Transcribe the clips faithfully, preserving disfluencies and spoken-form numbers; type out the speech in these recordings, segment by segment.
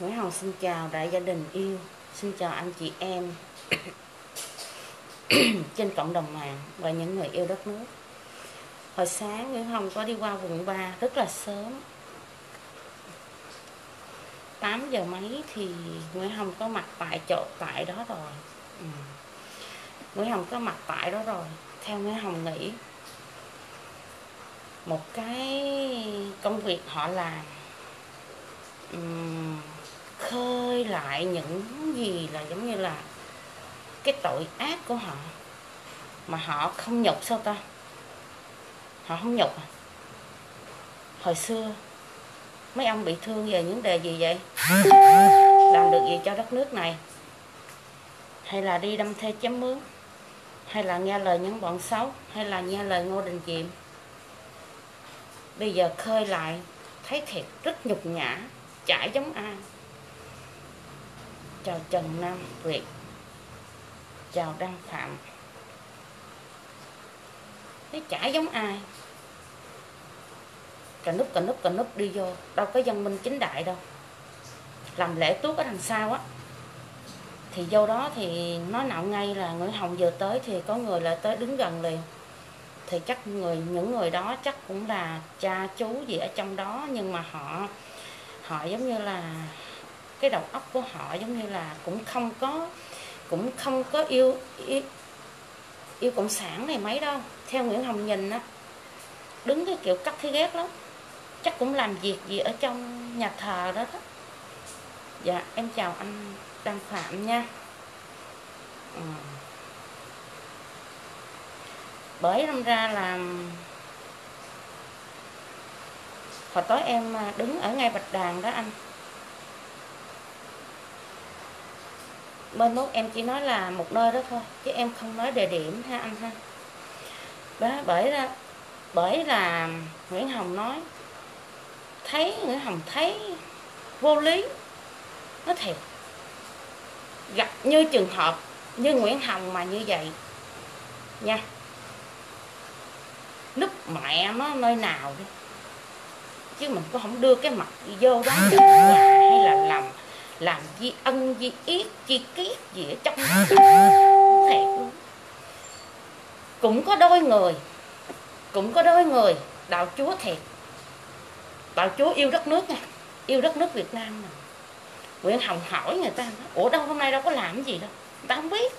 Nguyễn Hồng xin chào đại gia đình yêu, xin chào anh chị em trên cộng đồng mạng và những người yêu đất nước. Hồi sáng Nguyễn Hồng có đi qua quận ba rất là sớm, tám giờ mấy thì Nguyễn Hồng có mặt tại chỗ tại đó rồi. Ừ. Nguyễn Hồng có mặt tại đó rồi. Theo Nguyễn Hồng nghĩ, một cái công việc họ làm um, khơi lại những gì là giống như là cái tội ác của họ mà họ không nhục sao ta? Họ không nhục à? Hồi xưa mấy ông bị thương về những đề gì vậy? Làm được gì cho đất nước này? Hay là đi đâm thuê chém mướn? Hay là nghe lời những bọn xấu? Hay là nghe lời Ngô Đình Diệm? Bây giờ khơi lại thấy thiệt rất nhục nhã, chả giống ai. Chào Trần Nam Việt, chào Đăng Phạm. Thấy chả giống ai, cà núp cà núp cà núp đi vô, đâu có dân minh chính đại đâu. Làm lễ tuốt ở đằng sau á, thì vô đó thì nói nạo ngay là Nguyễn Hồng vừa tới thì có người lại tới đứng gần liền. Thì chắc người những người đó chắc cũng là cha chú gì ở trong đó, nhưng mà họ họ giống như là cái đầu óc của họ giống như là cũng không có cũng không có yêu yêu, yêu cộng sản này mấy đâu. Theo Nguyễn Hồng nhìn á, đứng cái kiểu cắt thấy ghét lắm, chắc cũng làm việc gì ở trong nhà thờ đó đó. Dạ em chào anh Đăng Phạm nha. Ừ. Bởi năm ra là hồi tối em đứng ở ngay Bạch Đàn đó anh, bên mốt em chỉ nói là một nơi đó thôi chứ em không nói địa điểm ha anh ha. Đó, bởi ra bởi là Nguyễn Hồng nói thấy Nguyễn Hồng thấy vô lý, nó thiệt. Gặp như trường hợp như Nguyễn Hồng mà như vậy nha, núp mẹ nó nơi nào đi, chứ mình cũng không đưa cái mặt vô đó chứ, hay là làm làm chi ân chi yết chi kiết gì ở trong đó. Thiệt luôn. Cũng có đôi người cũng có đôi người đạo Chúa thiệt, đạo Chúa yêu đất nước nha, yêu đất nước Việt Nam nè. Nguyễn Hồng hỏi người ta, ủa đâu hôm nay đâu có làm gì đâu, người ta không biết.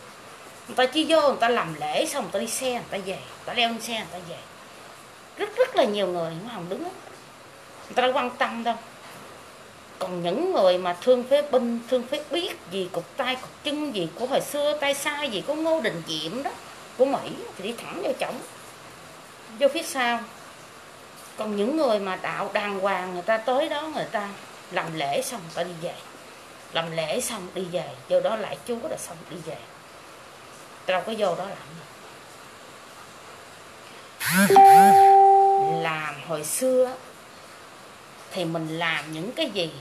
Người ta chỉ vô, người ta làm lễ xong người ta đi xe, người ta về, người ta leo lên xe, người ta về. Rất rất là nhiều người Nguyễn Hồng đứng đó, người ta đâu quan tâm đâu. Còn những người mà thương phế binh, thương phế biết gì, cục tay, cục chân gì của hồi xưa, tay sai gì của Ngô Đình Diệm đó, của Mỹ thì đi thẳng vô chổng, vô phía sau. Còn những người mà đạo đàng hoàng, người ta tới đó, người ta làm lễ xong người ta đi về, làm lễ xong đi về, vô đó lại Chúa rồi xong đi về. Tao có vô đó làm làm hồi xưa thì mình làm những cái gì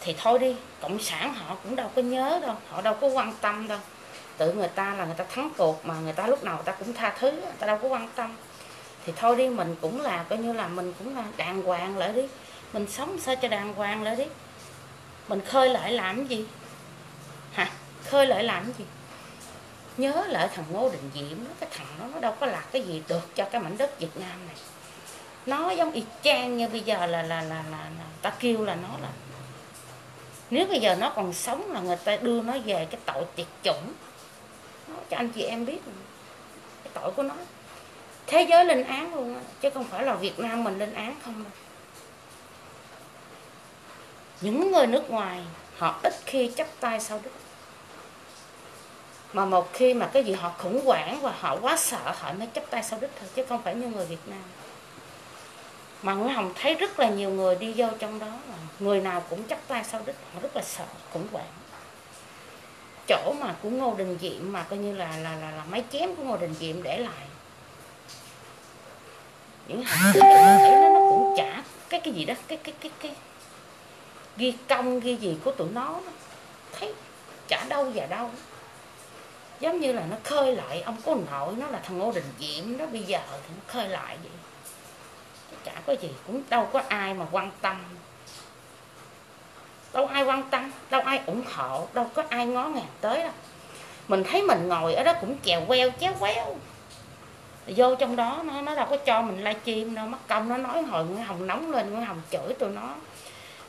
thì thôi đi, cộng sản họ cũng đâu có nhớ đâu, họ đâu có quan tâm đâu. Tự người ta là người ta thắng cuộc mà, người ta lúc nào người ta cũng tha thứ, người ta đâu có quan tâm. Thì thôi đi, mình cũng là coi như là mình cũng là đàng hoàng lại đi, mình sống sao cho đàng hoàng lại đi. Mình khơi lại làm gì hả? Khơi lại làm gì? Nhớ lại thằng Ngô Đình Diệm, cái thằng đó nó đâu có làm cái gì được cho cái mảnh đất Việt Nam này. Nó giống y chang như bây giờ là là là là ta kêu là nó là, nếu bây giờ nó còn sống là người ta đưa nó về cái tội tuyệt chủng. Nói cho anh chị em biết cái tội của nó, thế giới lên án luôn đó, chứ không phải là Việt Nam mình lên án không đâu. Những người nước ngoài họ ít khi chấp tay sau Đức, mà một khi mà cái gì họ khủng hoảng và họ quá sợ họ mới chấp tay sau Đức thôi, chứ không phải như người Việt Nam. Mà Nguyễn Hồng thấy rất là nhiều người đi vô trong đó, người nào cũng chấp tay sau Đức, họ rất là sợ, khủng hoảng. Chỗ mà của Ngô Đình Diệm mà coi như là là là, là máy chém của Ngô Đình Diệm để lại, những hành vi nó nó cũng chả cái cái gì đó, cái cái cái cái ghi công ghi gì của tụi nó, nó thấy chả đâu và đâu. Giống như là nó khơi lại ông cô nội nó là thằng Ngô Đình Diệm đó, bây giờ thì nó khơi lại vậy. Chả có gì, cũng đâu có ai mà quan tâm. đâu ai quan tâm, đâu ai ủng hộ, đâu có ai ngó ngàng tới đâu. Mình thấy mình ngồi ở đó cũng chèo queo chéo queo. Vô trong đó nó, nó đâu có cho mình live stream đâu, mất công nó nói hồi Nguyễn Hồng nóng lên, Nguyễn Hồng chửi tụi nó.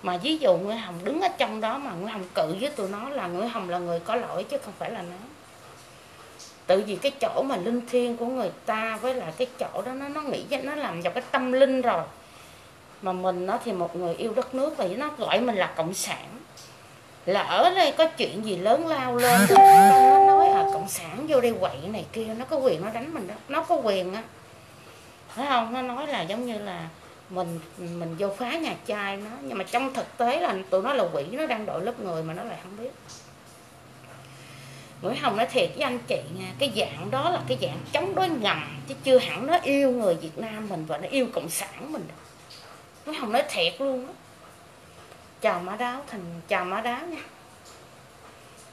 Mà ví dụ Nguyễn Hồng đứng ở trong đó mà Nguyễn Hồng cự với tụi nó là Nguyễn Hồng là người có lỗi chứ không phải là nó. Tự vì cái chỗ mà linh thiêng của người ta với lại cái chỗ đó nó nó nghĩ nó làm vào cái tâm linh rồi. Mà mình nó thì một người yêu đất nước thì nó gọi mình là cộng sản. Lỡ đây có chuyện gì lớn lao lên nó nói à cộng sản vô đây quậy này kia, nó có quyền nó đánh mình đó, nó có quyền á, phải không? Nó nói là giống như là mình mình vô phá nhà trai nó, nhưng mà trong thực tế là tụi nó là quỷ, nó đang đội lớp người mà nó lại không biết. Nguyễn Hồng nói thiệt với anh chị nha, cái dạng đó là cái dạng chống đối ngầm chứ chưa hẳn nó yêu người Việt Nam mình và nó yêu cộng sản mình đâu. Nguyễn Hồng nói thiệt luôn á. Chào Má Đáo, thành chào Má Đáo nha.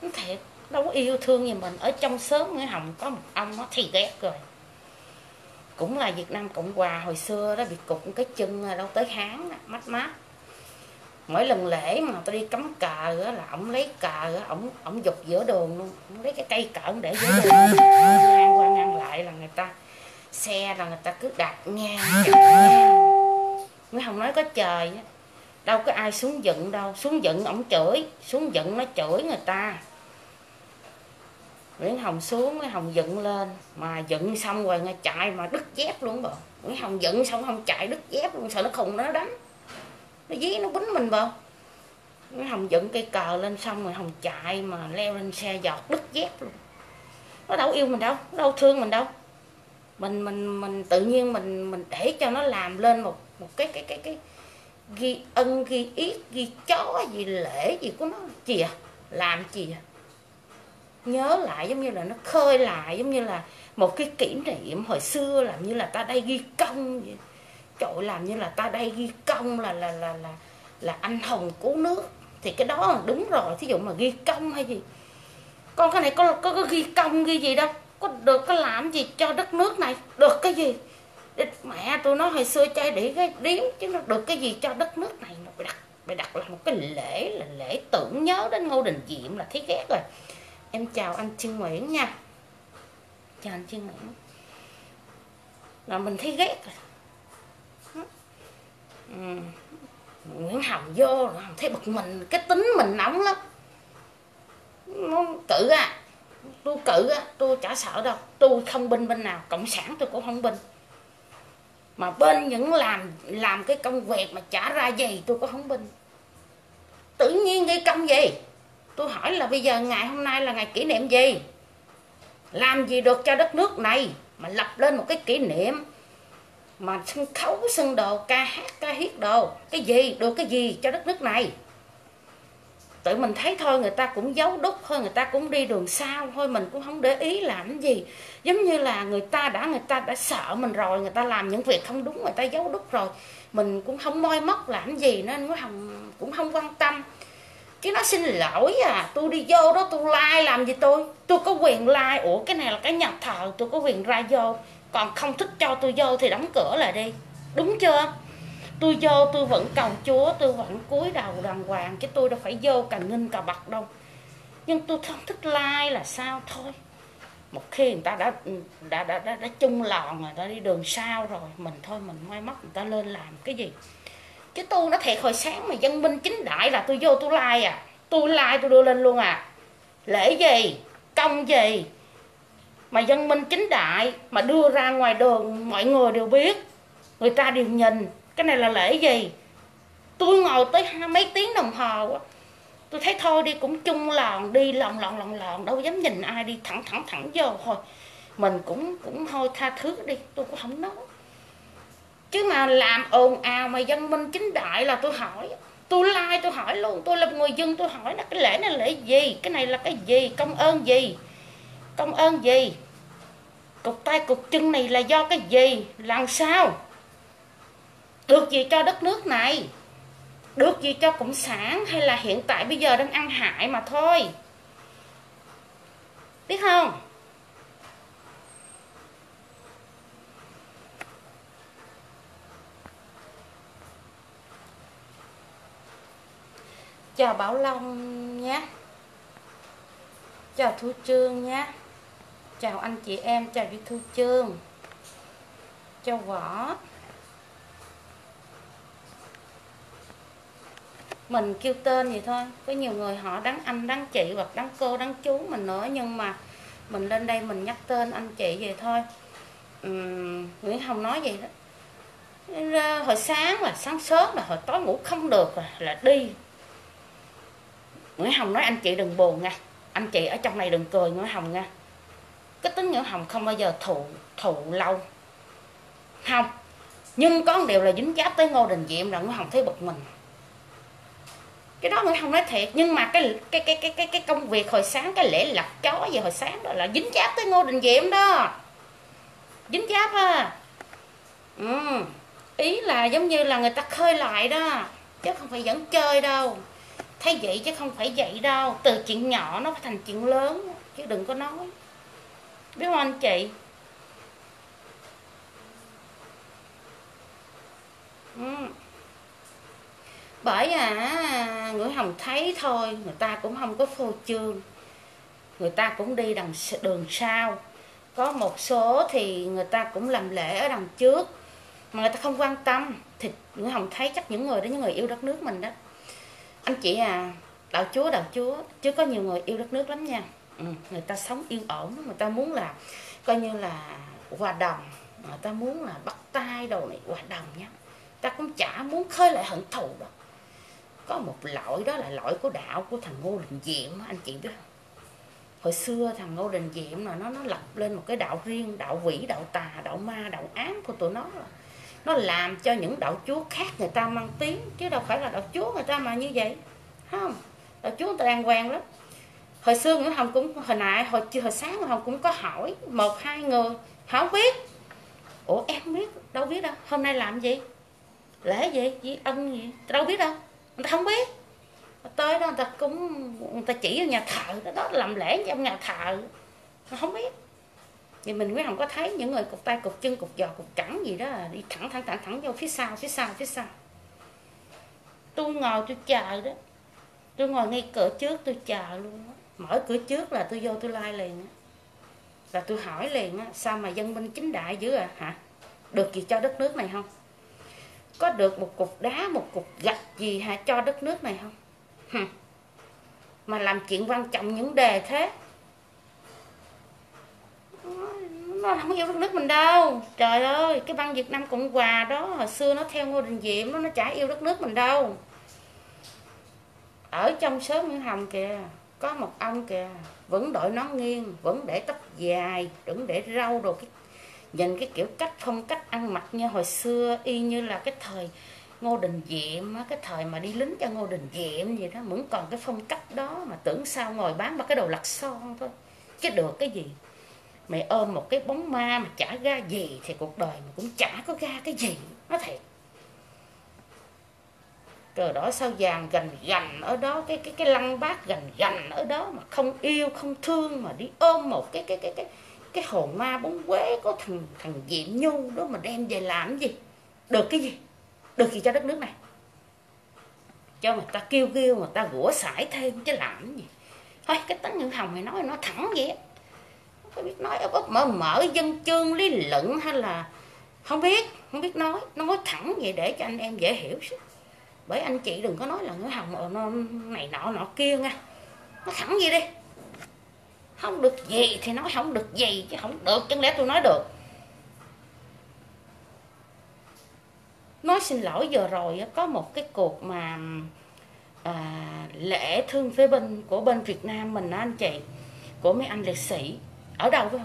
Nó thiệt, đâu có yêu thương gì mình. Ở trong xóm Nguyễn Hồng có một ông nó thì ghét rồi, cũng là Việt Nam Cộng Hòa hồi xưa đó, bị cục cái chân đâu tới Hán mát mát. Mỗi lần lễ mà tôi đi cắm cờ đó, là ổng lấy cờ ổng ổng giục giữa đường luôn, ổng lấy cái cây cờ ổng để giữa đường, ngang qua ngang lại là người ta xe là người ta cứ đạp ngang, ngang. Nguyễn Hồng nói có trời đó. Đâu có ai xuống giận đâu, xuống giận ổng chửi, xuống giận nó chửi người ta. Nguyễn Hồng xuống, Nguyễn Hồng giận lên, mà giận xong rồi nghe chạy mà đứt dép luôn bờ. Nguyễn Hồng giận xong không chạy đứt dép luôn, sợ nó khùng nó đánh, nó dí nó bính mình bờ. Nguyễn Hồng giận cây cờ lên xong rồi Hồng chạy mà leo lên xe giọt đứt dép luôn. Nó đâu yêu mình đâu, nó đâu thương mình đâu. Mình mình mình tự nhiên mình mình để cho nó làm lên một một cái cái cái cái ghi ân ghi yết ghi chó gì lễ gì của nó chìa à? Làm chìa à? Nhớ lại giống như là nó khơi lại giống như là một cái kỷ niệm hồi xưa, làm như là ta đây ghi công vậy. Trời, làm như là ta đây ghi công là là là là là anh hùng cứu nước thì cái đó là đúng rồi. Thí dụ mà ghi công hay gì, con cái này có có, có ghi công ghi gì đâu, có được có làm gì cho đất nước này được cái gì. Mẹ tụi nó hồi xưa chơi để cái điếm chứ nó được cái gì cho đất nước này. Nó phải đặt, phải đặt là một cái lễ, là lễ tưởng nhớ đến Ngô Đình Diệm là thấy ghét rồi. Em chào anh Trương Nguyễn nha. Chào anh Trương Nguyễn. Là mình thấy ghét rồi. Ừ. Nguyễn Hồng vô rồi Hồng thấy bực mình, cái tính mình nóng lắm. Nó cự à, tôi cự á, tôi chả sợ đâu. Tôi không binh bên nào, cộng sản tôi cũng không binh. Mà bên những làm làm cái công việc mà trả ra gì tôi có không binh. Tự nhiên gây công gì? Tôi hỏi là bây giờ ngày hôm nay là ngày kỷ niệm gì? Làm gì được cho đất nước này mà lập lên một cái kỷ niệm mà sân khấu, sân đồ, ca hát, ca hiết đồ, cái gì, được cái gì cho đất nước này? Tự mình thấy thôi, người ta cũng giấu đúc thôi, người ta cũng đi đường sao thôi, mình cũng không để ý làm gì. Giống như là người ta đã người ta đã sợ mình rồi, người ta làm những việc không đúng, người ta giấu đúc rồi, mình cũng không moi móc làm gì nên cũng không, cũng không quan tâm. Chứ nó xin lỗi à, tôi đi vô đó tôi like làm gì tôi? Tôi có quyền like, ủa cái này là cái nhà thờ, tôi có quyền ra vô. Còn không thích cho tôi vô thì đóng cửa lại đi, đúng chưa? Tôi vô tôi vẫn cầu Chúa, tôi vẫn cúi đầu đàng hoàng, chứ tôi đâu phải vô cà nghinh cà bật đâu. Nhưng tôi không thích like là sao thôi. Một khi người ta đã đã đã đã, đã chung lòn rồi, đã đi đường sao rồi, mình thôi mình mai móc người ta lên làm cái gì. Chứ tôi nó thiệt hồi sáng mà dân binh chính đại là tôi vô tôi like à, tôi like tôi đưa lên luôn à. Lễ gì, công gì mà dân binh chính đại mà đưa ra ngoài đường mọi người đều biết, người ta đều nhìn. Cái này là lễ gì? Tôi ngồi tới mấy tiếng đồng hồ, tôi thấy thôi đi cũng chung lòn, đi lòn lòn lòn lòn, đâu dám nhìn ai, đi thẳng thẳng thẳng vô thôi. Mình cũng cũng thôi tha thứ đi, tôi cũng không nói. Chứ mà làm ồn ào mà dân minh chính đại là tôi hỏi, tôi like tôi hỏi luôn, tôi là người dân tôi hỏi là cái lễ này là lễ gì, cái này là cái gì, công ơn gì, công ơn gì, cục tay cục chân này là do cái gì, làm sao? Được gì cho đất nước này, được gì cho cộng sản, hay là hiện tại bây giờ đang ăn hại mà thôi, biết không? Chào Bảo Long nhé, chào Thu Trương nhé, chào anh chị em, chào Vũ Thu Trương, chào Võ. Mình kêu tên vậy thôi, có nhiều người họ đắng anh, đắng chị hoặc đắng cô, đắng chú mình nữa, nhưng mà mình lên đây mình nhắc tên anh chị vậy thôi. uhm, Nguyễn Hồng nói vậy đó. Hồi sáng là sáng sớm là hồi tối ngủ không được rồi, là đi. Nguyễn Hồng nói anh chị đừng buồn nha, anh chị ở trong này đừng cười Nguyễn Hồng nha. Cái tính Nguyễn Hồng không bao giờ thụ thụ lâu. Không. Nhưng có một điều là dính giáp tới Ngô Đình Diệm là Nguyễn Hồng thấy bực mình. Cái đó Nguyễn Hồng nói thiệt, nhưng mà cái cái cái cái cái, cái công việc hồi sáng, cái lễ lặt chó về hồi sáng đó là dính giáp tới Ngô Đình Diệm đó. Dính giáp à. Ừ. Ý là giống như là người ta khơi lại đó, chứ không phải vẫn chơi đâu. Thấy vậy chứ không phải vậy đâu. Từ chuyện nhỏ nó phải thành chuyện lớn, chứ đừng có nói. Biết không anh chị? Ừ. Bởi à, Nguyễn Hồng thấy thôi, người ta cũng không có phô trương. Người ta cũng đi đằng đường sau. Có một số thì người ta cũng làm lễ ở đằng trước, mà người ta không quan tâm. Thì Nguyễn Hồng thấy chắc những người đó, những người yêu đất nước mình đó. Anh chị à, đạo Chúa, đạo Chúa, chứ có nhiều người yêu đất nước lắm nha. Ừ, người ta sống yên ổn, người ta muốn là coi như là hòa đồng, người ta muốn là bắt tay đồ này hòa đồng nhá. Ta cũng chả muốn khơi lại hận thù đâu. Có một lỗi đó là lỗi của đạo của thằng Ngô Đình Diệm, anh chị biết không? Hồi xưa thằng Ngô Đình Diệm là nó nó lập lên một cái đạo riêng, đạo quỷ, đạo tà, đạo ma, đạo ám của tụi nó. Nó làm cho những đạo Chúa khác người ta mang tiếng, chứ đâu phải là đạo Chúa người ta mà như vậy. Không, đạo Chúa người ta đàng hoàng lắm. Hồi xưa Nguyễn Hồng cũng, hồi nãy, hồi, hồi sáng Nguyễn Hồng cũng có hỏi một hai người, không biết. Ủa em biết, đâu biết đâu, hôm nay làm gì? Lễ gì, gì ân gì, đâu biết đâu, người ta không biết. Tới đó người ta cũng, người ta chỉ ở nhà thờ, đó, đó làm lễ trong nhà thờ, nó không biết. Thì mình mới không có thấy những người cục tay, cục chân, cục giò, cục cẳng gì đó đi thẳng thẳng thẳng thẳng vô phía sau, phía sau, phía sau. Tôi ngồi tôi chờ đó. Tôi ngồi ngay cửa trước tôi chờ luôn đó. Mở cửa trước là tôi vô tôi like liền đó. Là tôi hỏi liền á, sao mà dân binh chính đại dữ à hả? Được gì cho đất nước này không? Có được một cục đá, một cục gạch gì hả cho đất nước này không? Hừ. Mà làm chuyện quan trọng những đề thế. Nó không yêu đất nước mình đâu. Trời ơi, cái băng Việt Nam Cộng Hòa đó, hồi xưa nó theo Ngô Đình Diệm, nó, nó chả yêu đất nước mình đâu. Ở trong xóm Nguyễn Hồng kìa, có một ông kìa, vẫn đội nón nghiêng, vẫn để tóc dài, vẫn để râu đồ. Cái, nhìn cái kiểu cách, phong cách ăn mặc như hồi xưa, y như là cái thời Ngô Đình Diệm, cái thời mà đi lính cho Ngô Đình Diệm gì đó, vẫn còn cái phong cách đó mà tưởng sao ngồi bán ba cái đồ lặt son thôi. Chứ được cái gì? Mày ôm một cái bóng ma mà chả ra gì thì cuộc đời mà cũng chả có ra cái gì, nó thiệt. Cờ đỏ sao vàng gành gành ở đó, cái cái cái lăng bác gành gành ở đó mà không yêu không thương, mà đi ôm một cái cái cái cái cái hồn ma bóng quế của thằng thằng Diệm Nhu đó mà đem về làm gì? Được cái gì? Được gì cho đất nước này? Cho người ta kêu kêu, người ta gũa sải thêm chứ làm gì? Thôi cái tánh Nguyễn Hồng này nói nó thẳng vậy á. Không biết nói ấp ấp mở mở dân chương lý luận hay là không biết, không biết nói, nó nói thẳng vậy để cho anh em dễ hiểu chứ. Bởi anh chị đừng có nói là Nguyễn Hồng nó này nọ nọ kia nha. Nó thẳng vậy đi. Không được gì thì nói không được gì, chứ không được chẳng lẽ tôi nói được. Nói xin lỗi vừa rồi có một cái cuộc mà à, lễ thương phế binh của bên Việt Nam mình đó anh chị, của mấy anh liệt sĩ. Ở đâu phải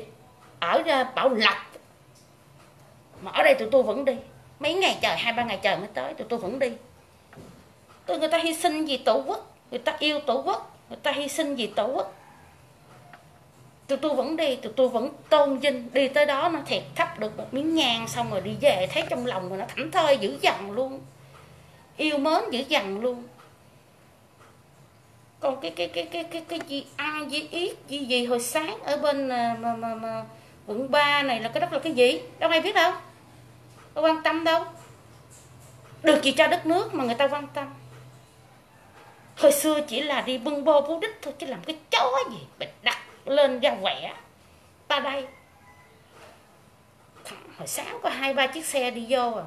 không? Ở Bảo Lộc. Mà ở đây tụi tôi vẫn đi. Mấy ngày trời, hai ba ngày trời mới tới, tụi tôi vẫn đi. Tụi người ta hy sinh vì tổ quốc, người ta yêu tổ quốc, người ta hy sinh vì tổ quốc. Tụi tôi vẫn đi, tụi tôi vẫn tôn vinh. Đi tới đó nó thiệt thắp được một miếng nhang xong rồi đi về, thấy trong lòng rồi nó thảnh thơi dữ dằn luôn. Yêu mến dữ dằn luôn. Còn cái cái cái cái cái cái gì ăn gì ít gì gì hồi sáng ở bên mà mà mà quận ba này là cái đất là cái gì đâu ai biết đâu, đâu quan tâm đâu. Được gì cho đất nước mà người ta quan tâm, Hồi xưa chỉ là đi bưng bô vô đích thôi, chứ làm cái chó gì mình đặt lên ra quẻ. Ta đây hồi sáng có hai ba chiếc xe đi vô à.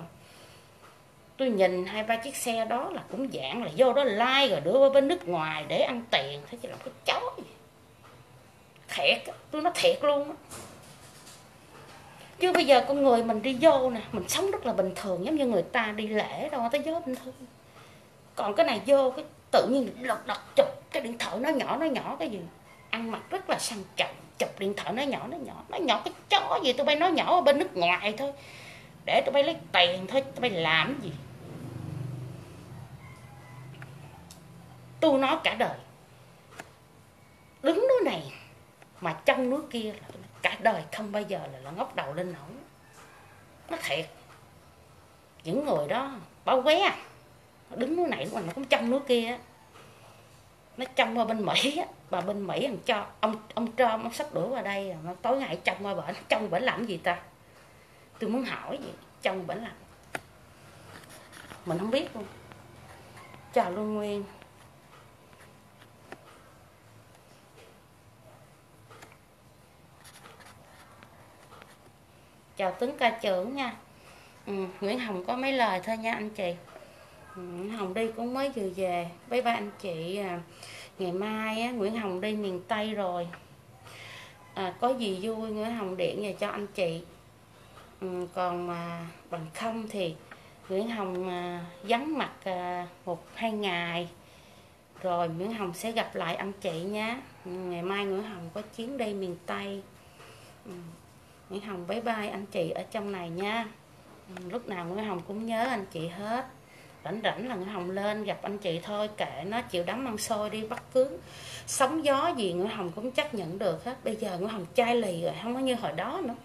Tôi nhìn hai ba chiếc xe đó là cũng dạng là vô đó lai rồi đưa qua bên nước ngoài để ăn tiền thôi, chứ làm cái chó gì. Thiệt, tôi nói thiệt luôn á. Chứ bây giờ con người mình đi vô nè, mình sống rất là bình thường, giống như người ta đi lễ đâu tới vô bình thường. Còn cái này vô cái tự nhiên lật đật chụp cái điện thoại nó nhỏ nó nhỏ cái gì, ăn mặc rất là sang trọng, chụp điện thoại nó nhỏ nó nhỏ nó nhỏ cái chó gì. Tụi bay nói nhỏ ở bên nước ngoài thôi, để tụi bay lấy tiền thôi, tụi bay làm gì. Tôi nói cả đời đứng núi này mà trong núi kia là cả đời không bao giờ là, là ngóc đầu lên nổi. Nó thiệt, những người đó bao qué, đứng núi này nó cũng trong núi kia, nó trong qua bên Mỹ và bên Mỹ thằng cho ông ông Trump ông sắp đuổi qua đây, nó tối ngày trong qua bển, trong bển làm gì ta? Tôi muốn hỏi vậy, trong bển làm mình không biết luôn. Chào Luân Nguyên. Chào Tuấn ca trưởng nha. ừ, Nguyễn Hồng có mấy lời thôi nha anh chị. ừ, Hồng đi cũng mới vừa về. Bye bye anh chị. à, Ngày mai á, Nguyễn Hồng đi miền Tây rồi. à, Có gì vui Nguyễn Hồng điện về cho anh chị. ừ, Còn à, bằng không thì Nguyễn Hồng à, vắng mặt à, một hai ngày rồi Nguyễn Hồng sẽ gặp lại anh chị nhé. ừ, Ngày mai Nguyễn Hồng có chuyến đi miền Tây. ừ. Nguyễn Hồng bye bye anh chị ở trong này nha. Lúc nào Nguyễn Hồng cũng nhớ anh chị hết. Rảnh rảnh là Nguyễn Hồng lên gặp anh chị thôi, kệ nó chịu đám ăn xôi đi bắt cưới. Sóng gió gì Nguyễn Hồng cũng chấp nhận được hết. Bây giờ Nguyễn Hồng chai lì rồi, không có như hồi đó nữa.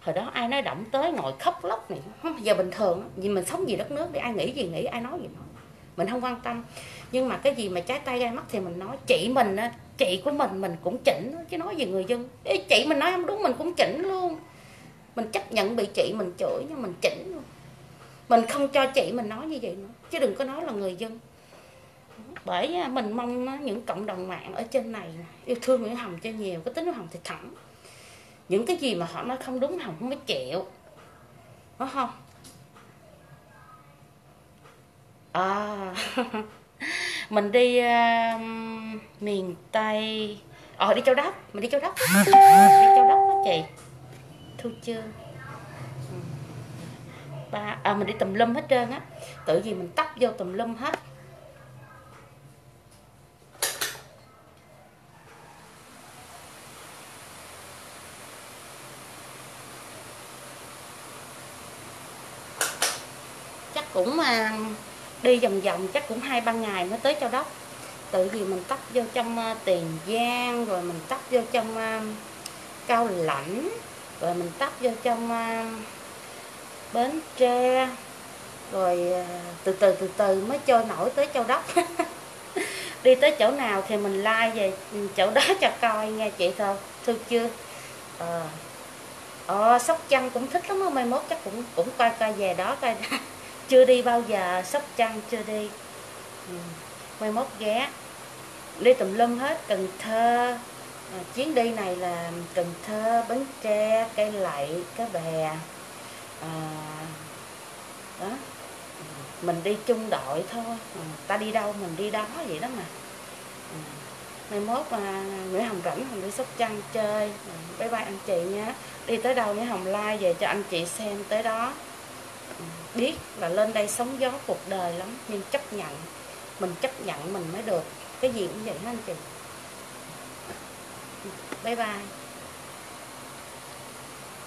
Hồi đó ai nói động tới ngồi khóc lóc này, giờ bình thường vì mình sống vì đất nước đi, ai nghĩ gì nghĩ, ai nói gì nói. Mình không quan tâm. Nhưng mà cái gì mà trái tay ra mắt thì mình nói. Chị mình, chị của mình mình cũng chỉnh, chứ nói gì người dân. Ê, chị mình nói không đúng mình cũng chỉnh luôn. Mình chấp nhận bị chị mình chửi nhưng mình chỉnh luôn. Mình không cho chị mình nói như vậy nữa, chứ đừng có nói là người dân. Bởi mình mong những cộng đồng mạng ở trên này yêu thương Nguyễn Hồng cho nhiều. Cái tính Nguyễn Hồng thì thẳng, những cái gì mà họ nói không đúng Hồng không có chịu, đúng không? À, mình đi uh, miền Tây, ờ đi Châu Đốc, mình đi Châu Đốc, đi Châu Đốc đó chị, Thu Trương, ừ. ba, à, mình đi tùm lum hết trơn á, tự gì mình tấp vô tùm lum hết. Chắc cũng mà uh, đi vòng vòng chắc cũng hai ba ngày mới tới Châu Đốc. Tự vì mình tấp vô trong uh, Tiền Giang, rồi mình tấp vô trong uh, Cao Lãnh, rồi mình tấp vô trong uh, Bến Tre, rồi uh, từ từ từ từ mới trôi nổi tới Châu Đốc. Đi tới chỗ nào thì mình like về chỗ đó cho coi nghe chị thôi, thương chưa? Ờ, à. à, Sóc Trăng cũng thích lắm, mai mốt chắc cũng cũng coi coi về đó coi. Chưa đi bao giờ, Sóc Trăng chưa đi. ừ. Mai mốt ghé. Đi tùm lum hết, Cần Thơ. à, Chuyến đi này là Cần Thơ, Bến Tre, Cái Lậy, Cái Bè. à, Đó, mình đi chung đội thôi. à, Ta đi đâu mình đi đó vậy đó mà. à, Mai mốt à, Nguyễn Hồng rảnh Hồng đi Sóc Trăng chơi. à, Bye bye anh chị nhé. Đi tới đâu Nguyễn Hồng like về cho anh chị xem tới đó. Biết là lên đây sóng gió cuộc đời lắm, nhưng chấp nhận, mình chấp nhận mình mới được. Cái gì cũng vậy hết anh chị. Bye bye.